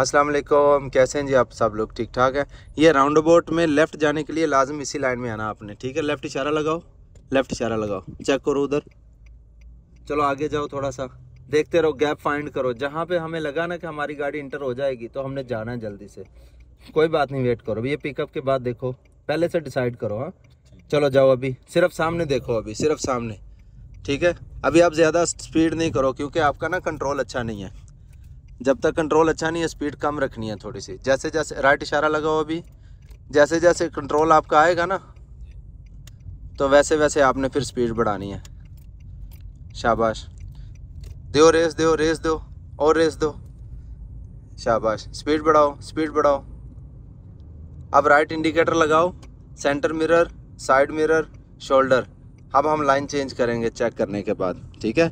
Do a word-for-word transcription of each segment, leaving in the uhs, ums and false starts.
अस्सलाम वालेकुम, कैसे हैं जी आप सब लोग? ठीक ठाक है। ये राउंड अबाउट में लेफ़्ट जाने के लिए लाजम इसी लाइन में आना आपने, ठीक है। लेफ़्ट इशारा लगाओ, लेफ़्ट इशारा लगाओ, चेक करो उधर, चलो आगे जाओ थोड़ा सा, देखते रहो, गैप फाइंड करो। जहाँ पे हमें लगा ना कि हमारी गाड़ी इंटर हो जाएगी तो हमने जाना है जल्दी से। कोई बात नहीं, वेट करो। अभी ये पिकअप के बाद देखो, पहले से डिसाइड करो। हाँ चलो जाओ, अभी सिर्फ सामने देखो, अभी सिर्फ सामने, ठीक है। अभी आप ज़्यादा स्पीड नहीं करो क्योंकि आपका ना कंट्रोल अच्छा नहीं है। जब तक कंट्रोल अच्छा नहीं है स्पीड कम रखनी है थोड़ी सी। जैसे जैसे राइट इशारा लगाओ, अभी जैसे जैसे कंट्रोल आपका आएगा ना तो वैसे वैसे आपने फिर स्पीड बढ़ानी है। शाबाश, दो रेस दो, रेस दो और रेस दो, शाबाश, स्पीड बढ़ाओ, स्पीड बढ़ाओ। अब राइट इंडिकेटर लगाओ, centre mirror, side mirror, shoulder. अब हम लाइन चेंज करेंगे चेक करने के बाद, ठीक है।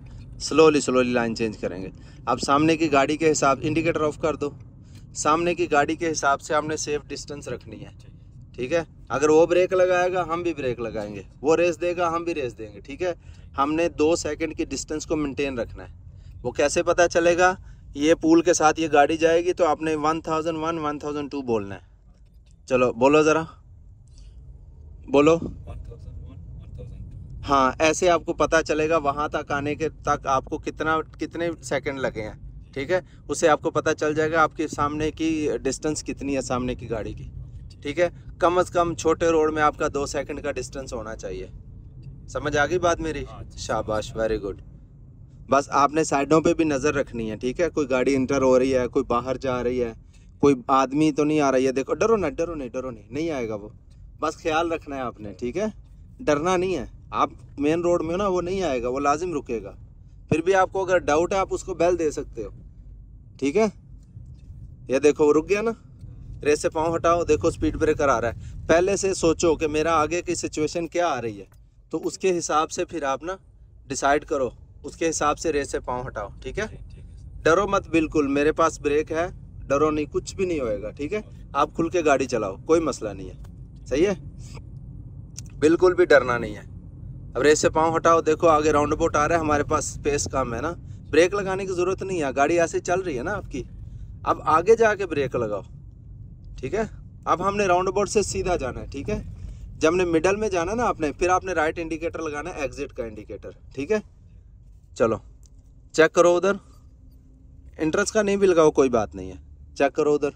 स्लोली स्लोली लाइन चेंज करेंगे। अब सामने की गाड़ी के हिसाब, इंडिकेटर ऑफ कर दो, सामने की गाड़ी के हिसाब से हमने सेफ डिस्टेंस रखनी है, ठीक है। अगर वो ब्रेक लगाएगा हम भी ब्रेक लगाएंगे, वो रेस देगा हम भी रेस देंगे, ठीक है। हमने दो सेकंड की डिस्टेंस को मेंटेन रखना है। वो कैसे पता चलेगा? ये पूल के साथ ये गाड़ी जाएगी तो आपने one thousand one one thousand two बोलना है। चलो बोलो ज़रा, बोलो। हाँ, ऐसे आपको पता चलेगा वहाँ तक आने के तक आपको कितना कितने सेकंड लगे हैं, ठीक है। उससे आपको पता चल जाएगा आपके सामने की डिस्टेंस कितनी है, सामने की गाड़ी की, ठीक है। कम से कम छोटे रोड में आपका दो सेकंड का डिस्टेंस होना चाहिए। समझ आ गई बात मेरी? शाबाश, वेरी गुड। बस आपने साइडों पे भी नज़र रखनी है, ठीक है। कोई गाड़ी इंटर हो रही है, कोई बाहर जा रही है, कोई आदमी तो नहीं आ रही है। देखो, डरो ना, डरो नहीं, डरो नहीं, नहीं आएगा वो। बस ख्याल रखना है आपने, ठीक है। डरना नहीं है। आप मेन रोड में ना, वो नहीं आएगा, वो लाजिम रुकेगा। फिर भी आपको अगर डाउट है आप उसको बेल दे सकते हो, ठीक है। ये देखो वो रुक गया ना, रेस से पाँव हटाओ, देखो स्पीड ब्रेकर आ रहा है। पहले से सोचो कि मेरा आगे की सिचुएशन क्या आ रही है, तो उसके हिसाब से फिर आप ना डिसाइड करो, उसके हिसाब से रेस से पाँव हटाओ, ठीक है। डरो मत बिल्कुल, मेरे पास ब्रेक है, डरो नहीं, कुछ भी नहीं होएगा, ठीक है। आप खुल के गाड़ी चलाओ, कोई मसला नहीं है, सही है। बिल्कुल भी डरना नहीं है। अब रेस से पाँव हटाओ, देखो आगे राउंड अबाउट आ रहा है, हमारे पास स्पेस कम है ना, ब्रेक लगाने की ज़रूरत नहीं है, गाड़ी ऐसे चल रही है ना आपकी। अब आगे जाके ब्रेक लगाओ, ठीक है। अब हमने राउंड अबाउट से सीधा जाना है, ठीक है। जब हमने मिडल में जाना ना आपने, फिर आपने राइट इंडिकेटर लगाना है, एग्जिट का इंडिकेटर, ठीक है। चलो चेक करो उधर, इंट्रेंस का नहीं भी लगाओ कोई बात नहीं है, चेक करो उधर।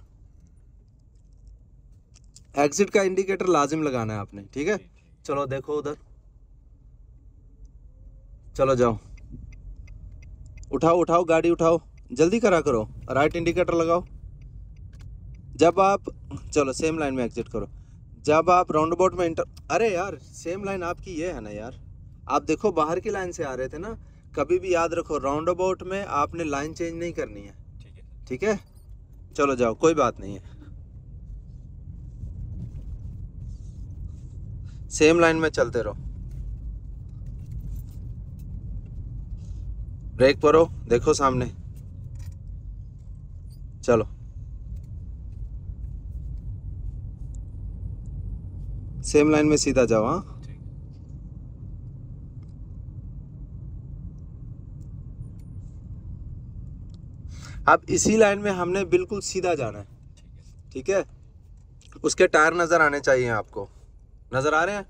एग्जिट का इंडिकेटर लाजिम लगाना है आपने, ठीक है। चलो देखो उधर, चलो जाओ, उठाओ उठाओ गाड़ी, उठाओ, जल्दी करा करो, राइट इंडिकेटर लगाओ। जब आप, चलो सेम लाइन में एग्जिट करो, जब आप राउंड अबाउट में इंटर, अरे यार सेम लाइन आपकी ये है ना यार, आप देखो बाहर की लाइन से आ रहे थे ना। कभी भी याद रखो राउंड अबाउट में आपने लाइन चेंज नहीं करनी है, ठीक है, ठीक है। चलो जाओ, कोई बात नहीं है, सेम लाइन में चलते रहो। ब्रेक परो, देखो सामने, चलो सेम लाइन में सीधा जाओ। हाँ अब इसी लाइन में हमने बिल्कुल सीधा जाना है, ठीक है। उसके टायर नज़र आने चाहिए आपको, नज़र आ रहे हैं?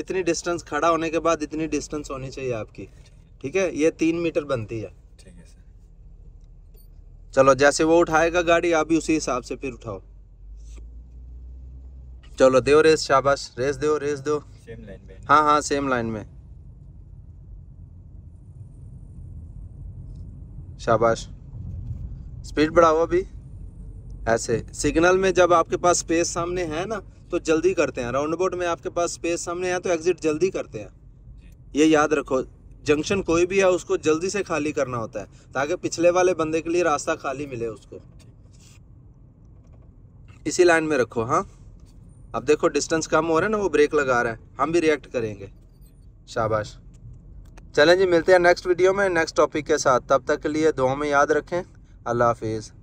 इतनी डिस्टेंस खड़ा होने के बाद इतनी डिस्टेंस होनी चाहिए आपकी, ठीक है। ये तीन मीटर बनती है, ठीक है सर। चलो जैसे वो उठाएगा गाड़ी आप भी उसी हिसाब से फिर उठाओ। चलो दो रेस, शाबाश, रेस दो, रेस दो, सेम लाइन में। हाँ हाँ सेम लाइन में, शाबाश, स्पीड बढ़ाओ। अभी ऐसे सिग्नल में जब आपके पास स्पेस सामने है ना तो जल्दी करते हैं, राउंड अबाउट में आपके पास स्पेस सामने है तो एग्जिट जल्दी करते हैं, ये याद रखो। जंक्शन कोई भी है उसको जल्दी से खाली करना होता है ताकि पिछले वाले बंदे के लिए रास्ता खाली मिले उसको। इसी लाइन में रखो। हाँ अब देखो डिस्टेंस कम हो रहा है ना, वो ब्रेक लगा रहा है, हम भी रिएक्ट करेंगे। शाबाश, चलें जी, मिलते हैं नेक्स्ट वीडियो में नेक्स्ट टॉपिक के साथ। तब तक के लिए दुआ में याद रखें। अल्लाह हाफिज़।